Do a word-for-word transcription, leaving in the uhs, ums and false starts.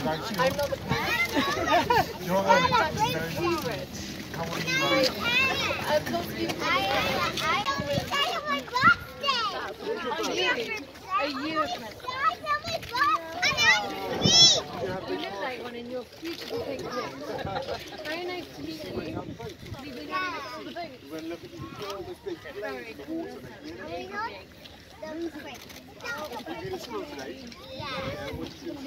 I'm not the favorite. You're not the favorite. How are you? I'm not the favorite. I don't think I have my birthday. A year. A year. I have my birthday. And I'm three. You look like one in your beautiful pictures. Very nice to meet you. We've been having the boat. We're looking at all this big lake in the water. Are we not? The spring. Did you do the school today? Yeah.